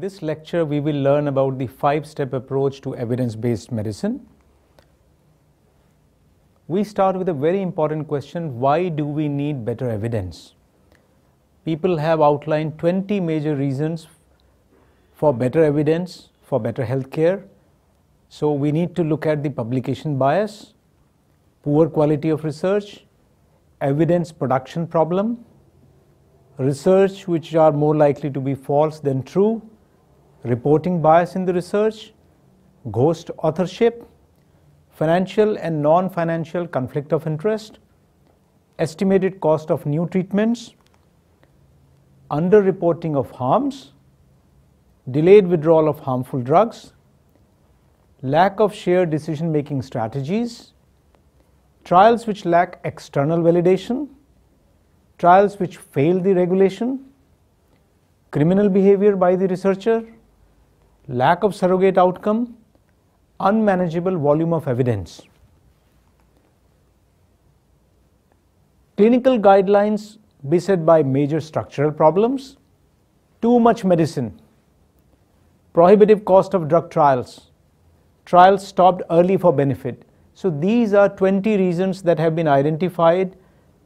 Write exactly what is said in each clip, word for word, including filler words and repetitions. In this lecture, we will learn about the five-step approach to evidence-based medicine. We start with a very important question: why do we need better evidence? People have outlined twenty major reasons for better evidence, for better healthcare. So we need to look at the publication bias, poor quality of research, evidence production problem, research which are more likely to be false than true, reporting bias in the research, ghost authorship, financial and non-financial conflict of interest, estimated cost of new treatments, underreporting of harms, delayed withdrawal of harmful drugs, lack of shared decision-making strategies, trials which lack external validation, trials which fail the regulation, criminal behavior by the researcher, lack of surrogate outcome, unmanageable volume of evidence. Clinical guidelines beset by major structural problems, too much medicine, prohibitive cost of drug trials, trials stopped early for benefit. So these are twenty reasons that have been identified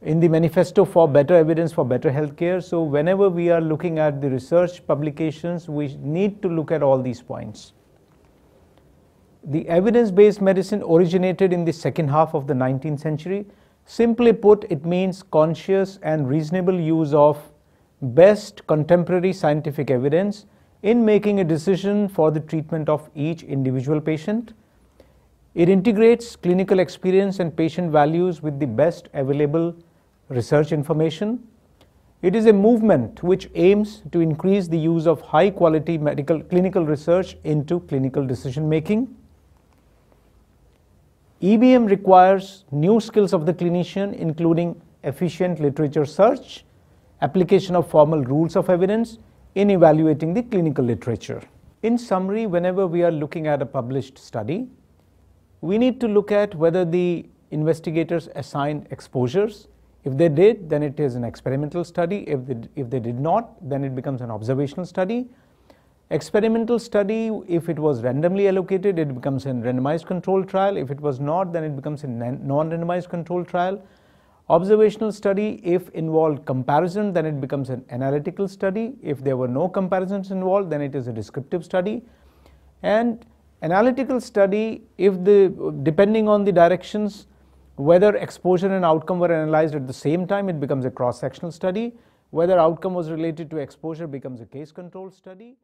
in the manifesto for better evidence for better healthcare. So whenever we are looking at the research publications, we need to look at all these points. The evidence-based medicine originated in the second half of the nineteenth century. Simply put, it means conscious and reasonable use of best contemporary scientific evidence in making a decision for the treatment of each individual patient. It integrates clinical experience and patient values with the best available research information. It is a movement which aims to increase the use of high quality medical clinical research into clinical decision making. E B M requires new skills of the clinician, including efficient literature search, application of formal rules of evidence in evaluating the clinical literature. In summary, whenever we are looking at a published study, we need to look at whether the investigators assigned exposures. If they did, then it is an experimental study. If they, if they did not, then it becomes an observational study. Experimental study, if it was randomly allocated, it becomes a randomized controlled trial. If it was not, then it becomes a non-randomized controlled trial. Observational study, if involved comparison, then it becomes an analytical study. If there were no comparisons involved, then it is a descriptive study. And analytical study, if the depending on the directions, whether exposure and outcome were analyzed at the same time, it becomes a cross-sectional study. Whether outcome was related to exposure becomes a case-control study.